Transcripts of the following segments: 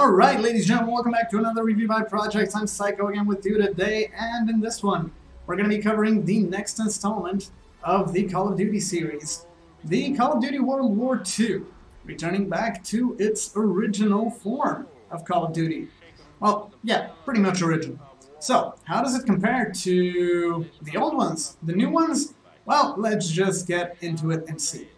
Alright, ladies and gentlemen, welcome back to another Review by Projects. I'm Psycho again with you today, and in this one, we're going to be covering the next installment of the Call of Duty series. The Call of Duty World War II, returning back to its original form of Call of Duty. Well, yeah, pretty much original. So, how does it compare to the old ones? The new ones? Well, let's just get into it and see.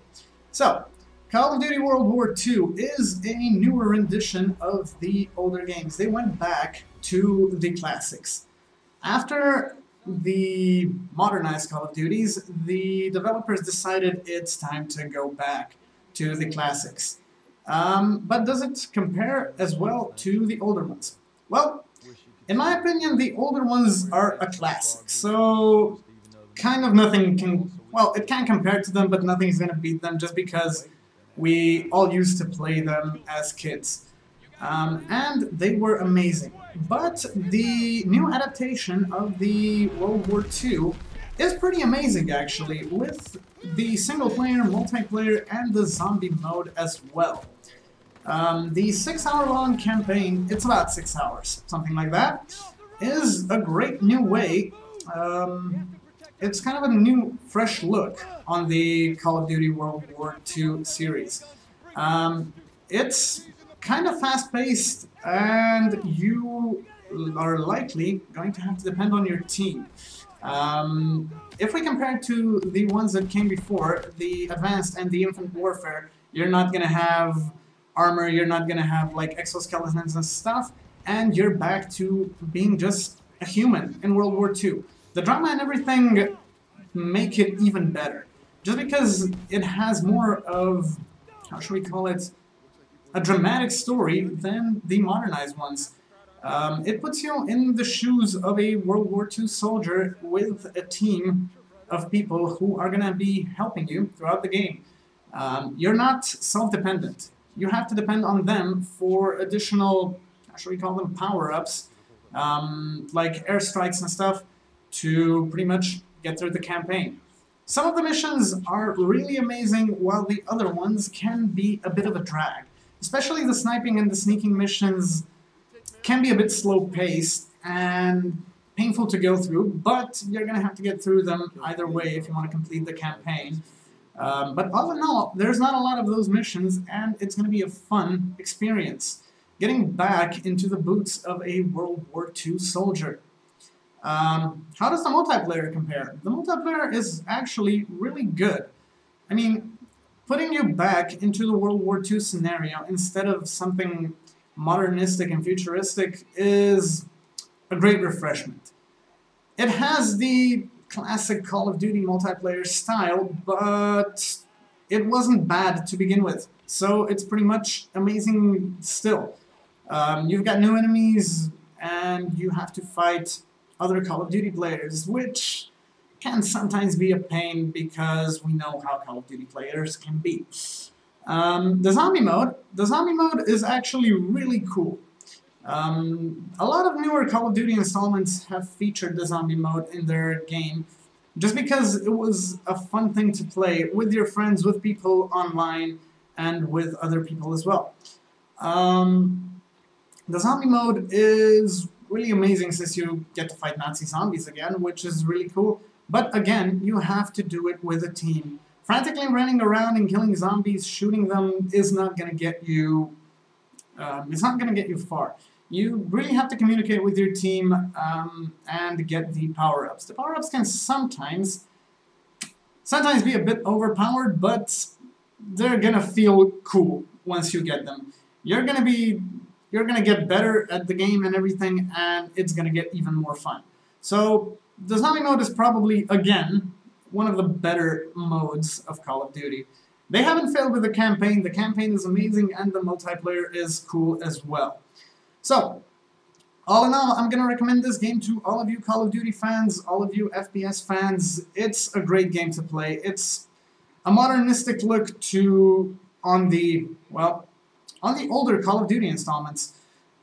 So, Call of Duty World War II is a newer rendition of the older games. They went back to the classics. After the modernized Call of Duties, the developers decided it's time to go back to the classics. But does it compare as well to the older ones? Well, in my opinion, the older ones are a classic, so kind of nothing can... Well, it can compare to them, but nothing's going to beat them just because we all used to play them as kids, and they were amazing. But the new adaptation of the World War II is pretty amazing, actually, with the single-player, multiplayer, and the zombie mode as well. The 6-hour-long campaign, it's about 6 hours, something like that, is a great new way. It's kind of a new, fresh look on the Call of Duty World War II series. It's kind of fast-paced, and you are likely going to have to depend on your team. If we compare it to the ones that came before, the Advanced and the Infant Warfare, you're not going to have armor, you're not going to have like exoskeletons and stuff, and you're back to being just a human in World War II. The drama and everything make it even better, just because it has more of, how should we call it, a dramatic story than the modernized ones. It puts you in the shoes of a World War II soldier with a team of people who are going to be helping you throughout the game. You're not self-dependent. You have to depend on them for additional, how should we call them, power-ups, like airstrikes and stuff, to pretty much get through the campaign. Some of the missions are really amazing, while the other ones can be a bit of a drag. Especially the sniping and the sneaking missions can be a bit slow-paced and painful to go through, but you're going to have to get through them either way if you want to complete the campaign. But all in all, there's not a lot of those missions, and it's going to be a fun experience, getting back into the boots of a World War II soldier. How does the multiplayer compare? The multiplayer is actually really good. I mean, putting you back into the World War II scenario instead of something modernistic and futuristic is a great refreshment. It has the classic Call of Duty multiplayer style, but it wasn't bad to begin with, so it's pretty much amazing still. You've got new enemies, and you have to fight other Call of Duty players, which can sometimes be a pain because we know how Call of Duty players can be. The zombie mode is actually really cool. A lot of newer Call of Duty installments have featured the zombie mode in their game, just because it was a fun thing to play with your friends, with people online, and with other people as well. The zombie mode is really amazing, since you get to fight Nazi zombies again, which is really cool. But again, you have to do it with a team. Frantically running around and killing zombies, shooting them, is not going to get you. It's not going to get you far. You really have to communicate with your team and get the power-ups. The power-ups can sometimes be a bit overpowered, but they're going to feel cool once you get them. You're going to get better at the game and everything, and it's going to get even more fun. So, the zombie mode is probably, again, one of the better modes of Call of Duty. They haven't failed with the campaign. The campaign is amazing, and the multiplayer is cool as well. So, all in all, I'm going to recommend this game to all of you Call of Duty fans, all of you FPS fans. It's a great game to play. It's a modernistic look on the older Call of Duty installments,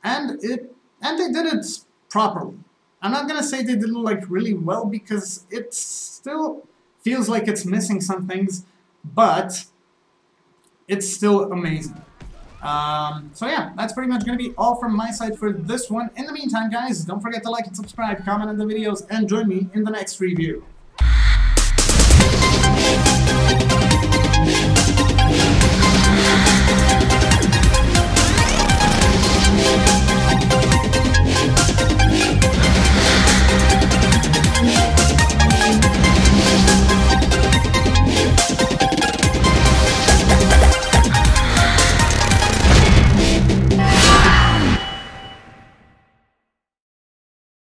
and they did it properly. I'm not gonna say they did it like really well, because it still feels like it's missing some things, but it's still amazing. So yeah, that's pretty much going to be all from my side for this one. In the meantime, guys, don't forget to like and subscribe, comment on the videos, and join me in the next review.